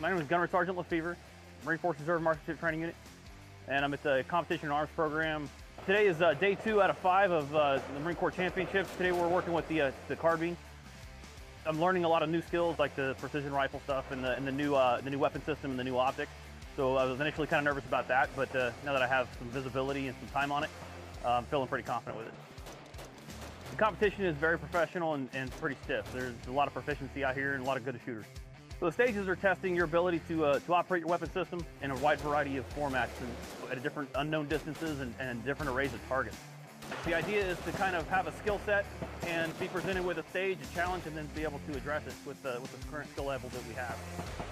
My name is Gunnery Sergeant Lefevre, Marine Force Reserve Marksmanship Training Unit, and I'm at the Competition and Arms Program. Today is day 2 out of 5 of the Marine Corps Championships. Today we're working with the carbine. I'm learning a lot of new skills like the precision rifle stuff and the new weapon system and the new optics. So I was initially kind of nervous about that, but now that I have some visibility and some time on it, I'm feeling pretty confident with it. The competition is very professional and pretty stiff. There's a lot of proficiency out here and a lot of good shooters. So the stages are testing your ability to operate your weapon system in a wide variety of formats and at different unknown distances and different arrays of targets. The idea is to kind of have a skill set and be presented with a stage, a challenge, and then be able to address it with the current skill level that we have.